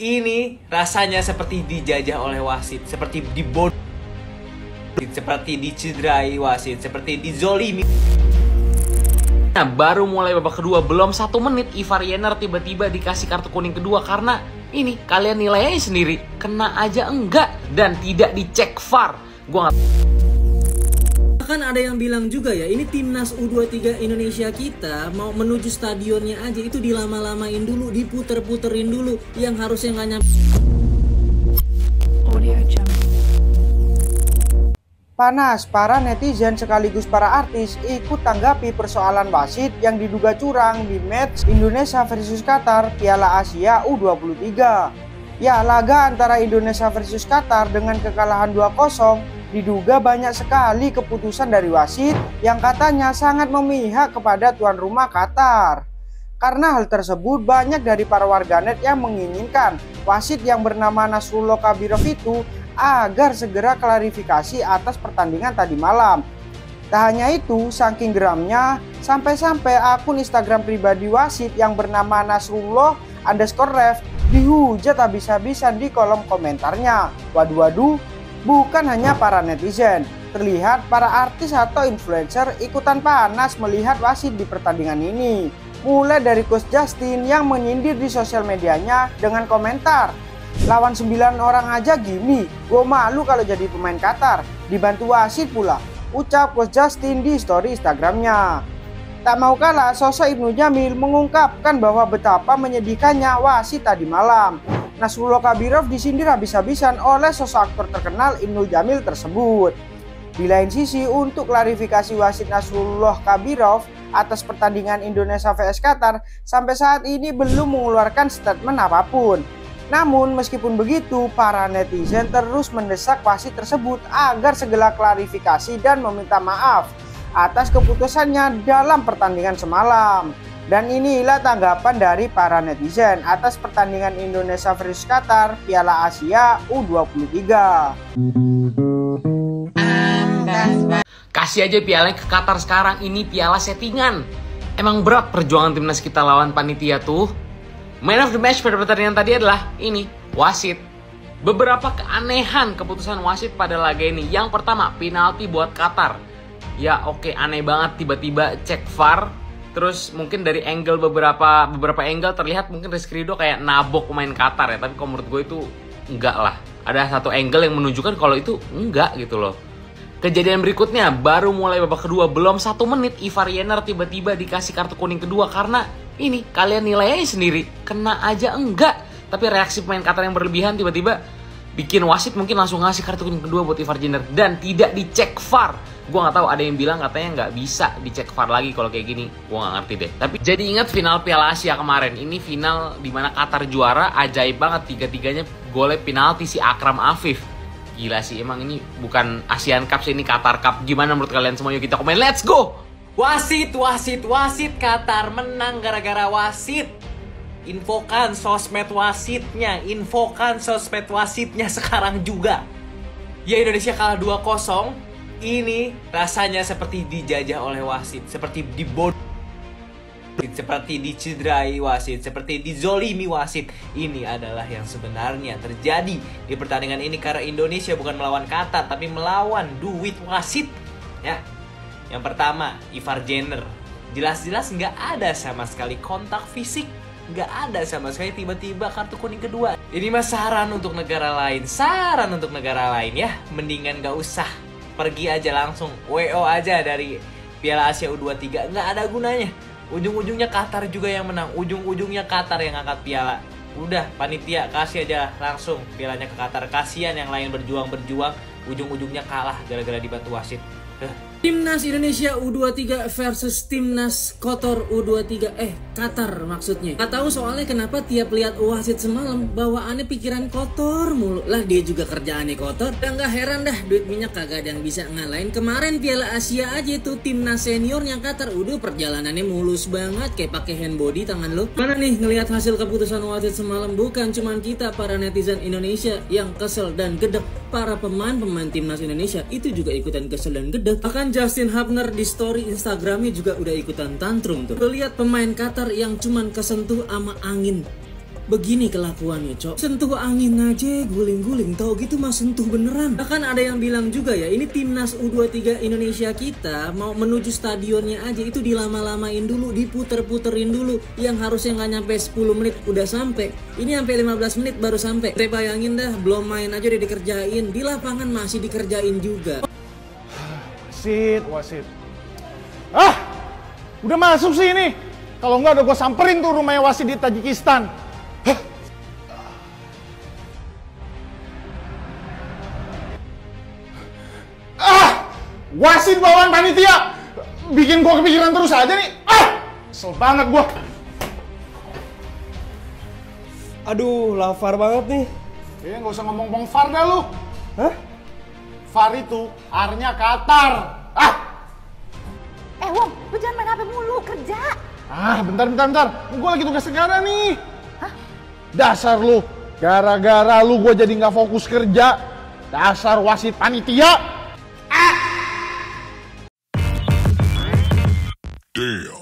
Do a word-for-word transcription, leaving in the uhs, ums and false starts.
Ini rasanya seperti dijajah oleh wasit, seperti dibod, seperti dicederai wasit, seperti dizolimi. Nah, baru mulai babak kedua, belum satu menit Ivar Jenner tiba-tiba dikasih kartu kuning kedua karena ini kalian nilainya sendiri, kena aja enggak dan tidak dicek V A R. Gua nggak. Kan ada yang bilang juga ya, ini timnas U dua puluh tiga Indonesia kita mau menuju stadionnya aja itu dilama-lamain dulu, diputer-puterin dulu, yang harusnya nggak nyampe. Panas, para netizen sekaligus para artis ikut tanggapi persoalan wasit yang diduga curang di match Indonesia versus Qatar Piala Asia U dua puluh tiga. Ya, laga antara Indonesia versus Qatar dengan kekalahan dua kosong diduga banyak sekali keputusan dari wasit yang katanya sangat memihak kepada tuan rumah Qatar. Karena hal tersebut banyak dari para warganet yang menginginkan wasit yang bernama Nasrullo Kabirov itu agar segera klarifikasi atas pertandingan tadi malam. Tak hanya itu, saking geramnya sampai-sampai akun Instagram pribadi wasit yang bernama Nasrullo underscore ref dihujat habis-habisan di kolom komentarnya. Waduh-waduh. Bukan hanya para netizen, terlihat para artis atau influencer ikutan panas melihat wasit di pertandingan ini. Mulai dari Coach Justin yang menyindir di sosial medianya dengan komentar, "Lawan sembilan orang aja gini, gue malu kalau jadi pemain Qatar, dibantu wasit pula," ucap Coach Justin di story Instagramnya. Tak mau kalah, sosok Inul Jamil mengungkapkan bahwa betapa menyedihkannya wasit tadi malam. Nasrullo Kabirov disindir habis-habisan oleh sosok aktor terkenal Inul Jamil tersebut. Di lain sisi, untuk klarifikasi wasit Nasrullo Kabirov atas pertandingan Indonesia versus Qatar sampai saat ini belum mengeluarkan statement apapun. Namun meskipun begitu, para netizen terus mendesak wasit tersebut agar segera klarifikasi dan meminta maaf atas keputusannya dalam pertandingan semalam. Dan inilah tanggapan dari para netizen atas pertandingan Indonesia versus Qatar Piala Asia U dua puluh tiga. Kasih aja pialanya ke Qatar sekarang, ini piala settingan. Emang berat perjuangan timnas kita lawan panitia tuh. Man of the match pada pertandingan tadi adalah ini, wasit. Beberapa keanehan keputusan wasit pada laga ini. Yang pertama, penalti buat Qatar. Ya oke, aneh banget tiba-tiba cek V A R. Terus mungkin dari angle beberapa beberapa angle terlihat mungkin Rizky Rido kayak nabok pemain Qatar ya. Tapi kalau menurut gue itu enggak lah. Ada satu angle yang menunjukkan kalau itu enggak gitu loh. Kejadian berikutnya, baru mulai babak kedua, belum satu menit Ivar Jenner tiba-tiba dikasih kartu kuning kedua karena ini kalian nilainya sendiri, kena aja enggak. Tapi reaksi pemain Qatar yang berlebihan tiba-tiba bikin wasit mungkin langsung ngasih kartu kuning kedua buat Ivar Jenner dan tidak dicek V A R. Gua nggak tahu, ada yang bilang katanya nggak bisa dicek V A R lagi kalau kayak gini. Gua nggak ngerti deh. Tapi jadi ingat final Piala Asia kemarin. Ini final dimana Qatar juara, ajaib banget, tiga-tiganya golnya penalti si Akram Afif. Gila sih, emang ini bukan Asian Cup sih, ini Qatar Cup. Gimana menurut kalian semua? Yuk kita komen. Let's go. Wasit, wasit, wasit, Qatar menang gara-gara wasit. Infokan sosmed wasitnya, infokan sosmed wasitnya sekarang juga. Ya, Indonesia kalah dua kosong. Ini rasanya seperti dijajah oleh wasit, seperti dibod, seperti dicederai wasit, seperti dizolimi wasit. Ini adalah yang sebenarnya terjadi di pertandingan ini karena Indonesia bukan melawan Qatar tapi melawan duit wasit. Ya, yang pertama Ivar Jenner, jelas-jelas nggak ada sama sekali kontak fisik. Nggak ada sama sekali, tiba-tiba kartu kuning kedua. Ini mah saran untuk negara lain, saran untuk negara lain ya. Mendingan nggak usah, pergi aja langsung, W O aja dari Piala Asia U dua puluh tiga. Nggak ada gunanya. Ujung-ujungnya Qatar juga yang menang, ujung-ujungnya Qatar yang angkat piala. Udah, panitia kasih aja langsung pialanya ke Qatar. Kasihan yang lain berjuang-berjuang, ujung-ujungnya kalah gara-gara dibantu wasit. Timnas Indonesia U dua puluh tiga versus Timnas Qatar U dua puluh tiga, eh Qatar maksudnya. Gak tahu soalnya kenapa tiap lihat wasit semalam bawaannya pikiran kotor mulu. Lah dia juga kerjaannya kotor. Dan gak heran dah, duit minyak kagak ada yang bisa ngalahin. Kemarin Piala Asia aja tuh timnas seniornya Qatar, udah perjalanannya mulus banget kayak pakai hand body tangan lo. Mana nih ngelihat hasil keputusan wasit semalam, bukan cuman kita para netizen Indonesia yang kesel dan gedek, para pemain-pemain timnas Indonesia itu juga ikutan kesel dan gedek. Bahkan Justin Hubner di story Instagramnya juga udah ikutan tantrum tuh. Lihat pemain Qatar yang cuman kesentuh sama angin. begini kelakuannya, Cok. Sentuh angin aja guling-guling, tau gitu mas, sentuh beneran. Bahkan ada yang bilang juga ya, ini timnas U dua puluh tiga Indonesia kita mau menuju stadionnya aja itu dilama-lamain dulu, diputer-puterin dulu. Yang harusnya nggak nyampe sepuluh menit udah sampai. Ini sampai lima belas menit baru sampai. Saya bayangin dah, belum main aja udah dikerjain, di lapangan masih dikerjain juga. Wasit, wasit. Ah, udah masuk sih ini. Kalau nggak udah gue samperin tuh rumahnya wasit di Tajikistan. Wasit bawaan panitia, bikin gua kepikiran terus aja nih. Ah, kesel banget gua. Aduh, lafar banget nih. Iya, nggak usah ngomong-ngomong far dah lu. Hah? Far itu arnya Qatar. Ah. Eh, Wong, lu jangan main H P mulu, kerja. Ah, bentar, bentar, bentar. Gua lagi tugas negara nih. Hah? Dasar lu, gara-gara lu gua jadi nggak fokus kerja. Dasar wasit panitia. Damn.